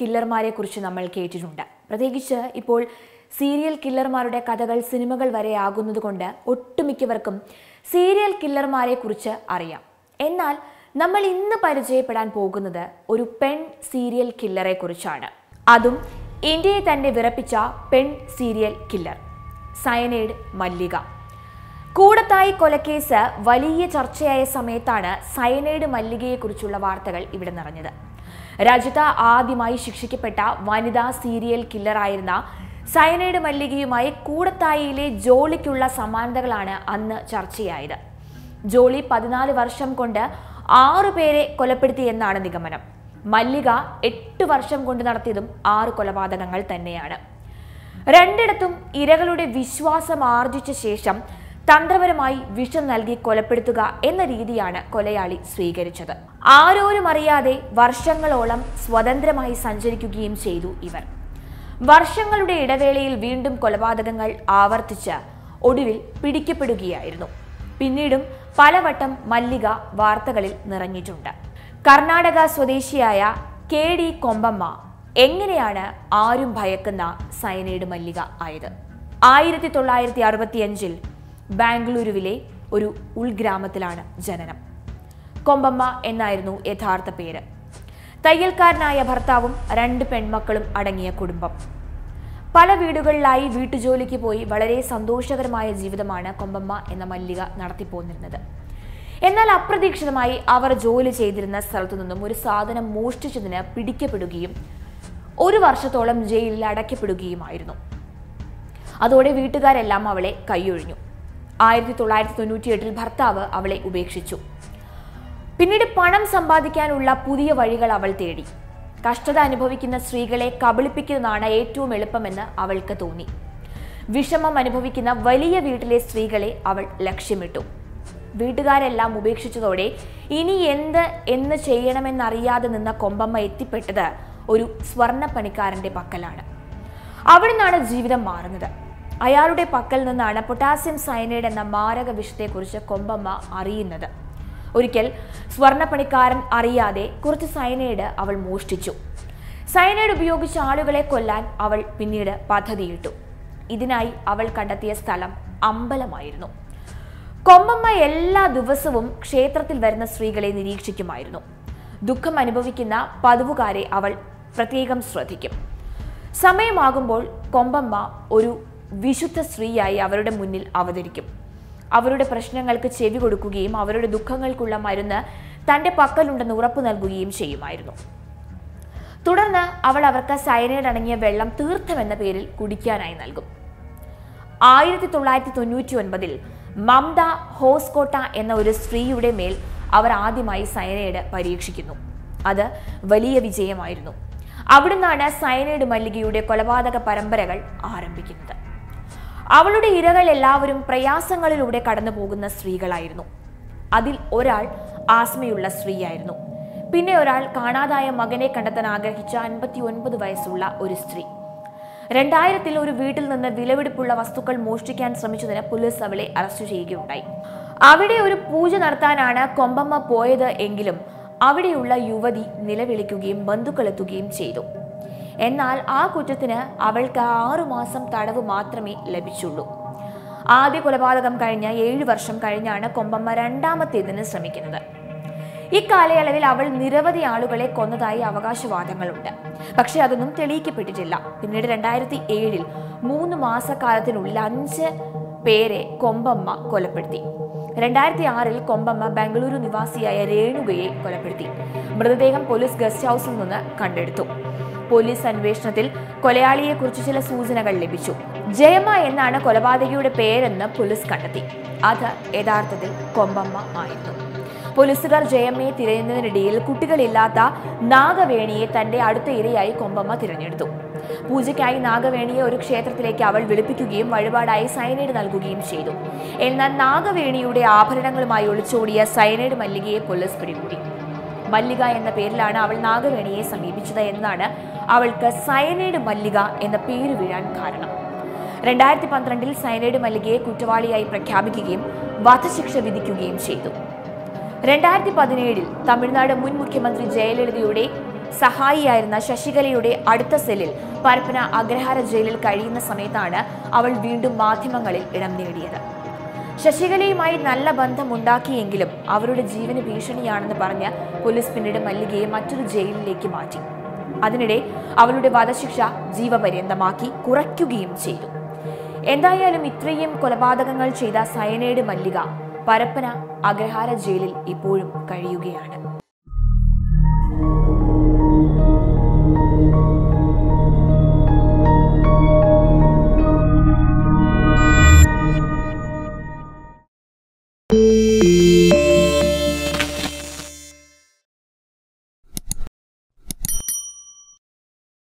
കില്ലർമാരെ കുറിച്ച് നമ്മൾ കേട്ടിട്ടുണ്ട്. പ്രത്യേകിച്ച് ഇപ്പോൾ സീരിയൽ കില്ലർമാരുടെ കഥകൾ സിനിമകൾ വരെ ആകുന്നതുകൊണ്ട് ഒട്ടുമിക്കവർക്കും സീരിയൽ കില്ലർമാരെ കുറിച്ച് അറിയാം. എന്നാൽ നമ്മൾ ഇന്ന് പരിചയപ്പെടാൻ പോകുന്നത് ഒരു പെൺ സീരിയൽ കില്ലറെ കുറിച്ചാണ്. അതും ഇന്ത്യയെ തന്നെ വിറപ്പിച്ച പെൺ serial killer cyanide Mallika. Koodathayi കൊലക്കേസ് വലിയ ചർച്ചയായ സമയത്താണ് സയനൈഡ് മല്ലികയെക്കുറിച്ചുള്ള വാർത്തകൾ ഇവിടെ നിറഞ്ഞത്. രാജ്യത്ത് ആദ്യമായി ശിക്ഷിക്കപ്പെട്ട വനിതാ സീരിയൽ കില്ലറായിരുന്ന സയനൈഡ് മല്ലികയുമായി കൂടത്തായിയിലെ ജോളിക്കുള്ള സമാനതകളാണ് അന്ന് ചർച്ചയായത്. ജോളി 14 വർഷം കൊണ്ട് 6 പേരെ കൊലപ്പെടുത്തിയെന്നാണ് നിഗമനം. മല്ലിക 8 വർഷം കൊണ്ട് നടത്തിയതും 6 കൊലപാതകങ്ങൾ തന്നെയാണ്. രണ്ടിടത്തും ഇരകളുടെ വിശ്വാസം ആർജിച്ച ശേഷം തന്ത്രപരമായി വിഷം നൽകി കൊലപ്പെടുത്തുക എന്ന രീതിയാണ് കൊലയാളി സ്വീകരിച്ചത്. ആരോരും അറിയാതെ വർഷങ്ങളോളം സ്വതന്ത്രമായി സഞ്ചരിക്കുകയും ചെയ്തു ഇവർ. വർഷങ്ങളുടെ ഇടവേളയിൽ വീണ്ടും കൊലപാതകങ്ങൾ ആവർത്തിച്ച് ഒടുവിൽ പിടിക്കപ്പെടുകയായിരുന്നു. പിന്നീടും പലവട്ടം മല്ലിക വാർത്തകളിൽ നിറഞ്ഞിട്ടുണ്ട്. കർണാടക സ്വദേശിയായ KD Komba എങ്ങനെയാണ് ആരും ഭയക്കുന്ന സയനൈഡ് മല്ലിക ആയത്? 1965 ബാംഗ്ലൂരുവിലെ ഒരു ഉൾഗ്രാമത്തിലാണ് ജനനം. കൊമ്പമ്മ എന്നായിരുന്നു യഥാർത്ഥ പേര്. തയ്യൽക്കാരനായ ഭർത്താവും 2 പെൺമക്കളും അടങ്ങിയ കുടുംബം. പല വീടുകളിലായി വീട്ടുജോലിക്ക് പോയി വളരെ സന്തോഷകരമായ ജീവിതമാണ് കൊമ്പമ്മ എന്ന മല്ലിക നടത്തിപ്പോന്നിരുന്നത്. എന്നാൽ അപ്രതീക്ഷിതമായി അവർ ജോലി ചെയ്തിരുന്ന സ്ഥലത്തു നിന്നും ഒരു സാധനം മോഷ്ടിച്ചതിന് പിടിക്കപ്പെടുകയും 1 വർഷത്തോളം ജയിലിൽ അടയ്ക്കപ്പെടുകയുമായിരുന്നു. അതോടെ വീട്ടുകാരെല്ലാം അവളെ കൈയൊഴിഞ്ഞു. 1998 ഭർത്താവ് അവളെ ഉപേക്ഷിച്ചു. പിന്നീട് പണം സമ്പാദിക്കാനുള്ള പുതിയ വഴികൾ അവൾ തേടി. കഷ്ടത അനുഭവിക്കുന്ന സ്ത്രീകളെ കബളിപ്പിക്കുന്നതാണ് ഏറ്റവും എളുപ്പമെന്ന് അവൾക്ക് തോന്നി. വിഷമം അനുഭവിക്കുന്ന വലിയ വീട്ടിലെ സ്ത്രീകളെ അവൾ ലക്ഷ്യമിട്ടു. വീട്ടുകാരെല്ലാം ഉപേക്ഷിച്ചതോടെ ഇനി എന്ത് ചെയ്യണമെന്നറിയാതെ നിന്ന കൊമ്പമ്മ എത്തിപ്പെട്ടത് ഒരു സ്വർണ്ണപ്പണിക്കാരൻ്റെ പക്കലാണ്. അവിടെ നിന്നാണ് ജീവിതം മാറുന്നത്. അയാളുടെ പക്കൽ നിന്നാണ് പൊട്ടാസ്യം സയനൈഡ് എന്ന മാരക വിഷത്തെക്കുറിച്ച് കൊമ്പമ്മ അറിയുന്നത്. ഒരിക്കൽ സ്വർണ്ണപ്പണിക്കാരൻ അറിയാതെ കുറച്ച് സയനൈഡ് അവൾ മോഷ്ടിച്ചു. സയനൈഡ് ഉപയോഗിച്ച് ആളുകളെ കൊല്ലാൻ അവൾ പിന്നീട് പദ്ധതിയിട്ടു. ഇതിനായി അവൾ കണ്ടെത്തിയ സ്ഥലം അമ്പലമായിരുന്നു. കൊമ്പമ്മ എല്ലാ ദിവസവും ക്ഷേത്രത്തിൽ വരുന്ന സ്ത്രീകളെ നിരീക്ഷിക്കുമായിരുന്നു. ദുഃഖം അനുഭവിക്കുന്ന പതിവുകാരെ അവൾ പ്രത്യേകം ശ്രദ്ധിക്കും. സമയമാകുമ്പോൾ കൊമ്പമ്മ ഒരു വിശുദ്ധ സ്ത്രീയായി അവരുടെ മുന്നിൽ അവതരിക്കും. അവരുടെ പ്രശ്നങ്ങൾക്ക് ചെവി കൊടുക്കുകയും അവരുടെ ദുഃഖങ്ങൾക്കുള്ള മരുന്ന് തൻ്റെ പക്കലുണ്ടെന്ന് ഉറപ്പ് നൽകുകയും ചെയ്യുമായിരുന്നു. തുടർന്ന് അവൾ അവർക്ക് സയനൈഡ് അടങ്ങിയ വെള്ളം തീർത്ഥം എന്ന പേരിൽ കുടിക്കാനായി നൽകും. 1999 മംത ഹോസ്കോട്ട എന്ന ഒരു സ്ത്രീയുടെ മേൽ അവർ ആദ്യമായി സയനൈഡ് പരീക്ഷിക്കുന്നു. അത് വലിയ വിജയമായിരുന്നു. അവിടുന്നാണ് സയനൈഡ് മല്ലികയുടെ കൊലപാതക പരമ്പരകൾ ആരംഭിക്കുന്നത്. അവളുടെ ഇരകൾ എല്ലാവരും പ്രയാസങ്ങളിലൂടെ കടന്നു പോകുന്ന സ്ത്രീകളായിരുന്നു. അതിൽ ഒരാൾ ആസ്മയുള്ള സ്ത്രീയായിരുന്നു. പിന്നെ ഒരാൾ കാണാതായ മകനെ കണ്ടെത്താൻ ആഗ്രഹിച്ച 59 വയസ്സുള്ള ഒരു സ്ത്രീ. 2000-ൽ ഒരു വീട്ടിൽ നിന്ന് വിലപിടിപ്പുള്ള വസ്തുക്കൾ മോഷ്ടിക്കാൻ ശ്രമിച്ചതിന് പോലീസ് അവളെ അറസ്റ്റ് ചെയ്യുകയുണ്ടായി. അവിടെ ഒരു പൂജ നടത്താനാണ് കൊമ്പമ്മ പോയത് എങ്കിലും അവിടെയുള്ള യുവതി നിലവിളിക്കുകയും ബന്ധുക്കളെത്തുകയും ചെയ്തു. എന്നാൽ ആ കുറ്റത്തിന് അവൾക്ക് 6 മാസം തടവ് മാത്രമേ ലഭിച്ചുള്ളൂ. ആദ്യ കൊലപാതകം കഴിഞ്ഞ 7 വർഷം കഴിഞ്ഞാണ് കൊമ്പമ്മ രണ്ടാമത്തേതിന് ശ്രമിക്കുന്നത്. ഇക്കാലയളവിൽ അവൾ നിരവധി ആളുകളെ കൊന്നതായി അവകാശവാദങ്ങളുണ്ട്. പക്ഷെ അതൊന്നും തെളിയിക്കപ്പെട്ടിട്ടില്ല. പിന്നീട് 2007-ൽ 3 മാസക്കാലത്തിനുള്ളിൽ 5 പേരെ കൊമ്പമ്മ കൊലപ്പെടുത്തി. 2006-ൽ കൊമ്പമ്മ ബംഗളൂരു നിവാസിയായ രേണുകയെ കൊലപ്പെടുത്തി. മൃതദേഹം പോലീസ് ഗസ്റ്റ് ഹൗസിൽ നിന്ന് കണ്ടെടുത്തു. പോലീസ് അന്വേഷണത്തിൽ കൊലയാളിയെക്കുറിച്ച് ചില സൂചനകൾ ലഭിച്ചു. ജയമ എന്നാണ് കൊലപാതകിയുടെ പേരെന്ന് പോലീസ് കണ്ടെത്തി. അത് യഥാർത്ഥത്തിൽ കൊമ്പമ്മ ആയിരുന്നു. പോലീസുകാർ ജയമ്മയെ തിരയുന്നതിനിടയിൽ കുട്ടികളില്ലാത്ത നാഗവേണിയെ തന്റെ അടുത്ത ഇരയായി കൊമ്പമ്മ തിരഞ്ഞെടുത്തു. പൂജയ്ക്കായി നാഗവേണിയെ ഒരു ക്ഷേത്രത്തിലേക്ക് അവൾ വിളിപ്പിക്കുകയും വഴിപാടായി സയനൈഡ് നൽകുകയും ചെയ്തു. എന്നാൽ നാഗവേണിയുടെ ആഭരണങ്ങളുമായി ഒളിച്ചോടിയ സയനൈഡ് മല്ലികയെ പോലീസ് പിടികൂടി. മല്ലിക എന്ന പേരിലാണ് അവൾ നാഗവേണിയെ സമീപിച്ചത് എന്നാണ് അവൾക്ക് സയനൈഡ് മല്ലിക എന്ന പേര് വീഴാൻ കാരണം. 2012-ൽ സയനൈഡ് മല്ലികയെ കുറ്റവാളിയായി പ്രഖ്യാപിക്കുകയും വധശിക്ഷ വിധിക്കുകയും ചെയ്തു. 2017-ൽ തമിഴ്നാട് മുൻ മുഖ്യമന്ത്രി ജയലളിതയുടെ സഹായിയായിരുന്ന ശശികലയുടെ അടുത്ത സെല്ലിൽ പരപ്പന അഗ്രഹാര ജയിലിൽ കഴിയുന്ന സമയത്താണ് അവൾ വീണ്ടും മാധ്യമങ്ങളിൽ ഇടം നേടിയത്. ശശികലയുമായി നല്ല ബന്ധമുണ്ടാക്കിയെങ്കിലും അവരുടെ ജീവന് ഭീഷണിയാണെന്ന് പറഞ്ഞ് പോലീസ് പിന്നീട് മല്ലികയെ മറ്റൊരു ജയിലിലേക്ക് മാറ്റി. അതിനിടെ അവളുടെ വധശിക്ഷ ജീവപര്യന്തമാക്കി കുറയ്ക്കുകയും ചെയ്തു. എന്തായാലും ഇത്രയും കൊലപാതകങ്ങൾ ചെയ്ത സയനൈഡ് മല്ലിക പരപ്പന അഗ്രഹാര ജയിലിൽ ഇപ്പോഴും കഴിയുകയാണ്.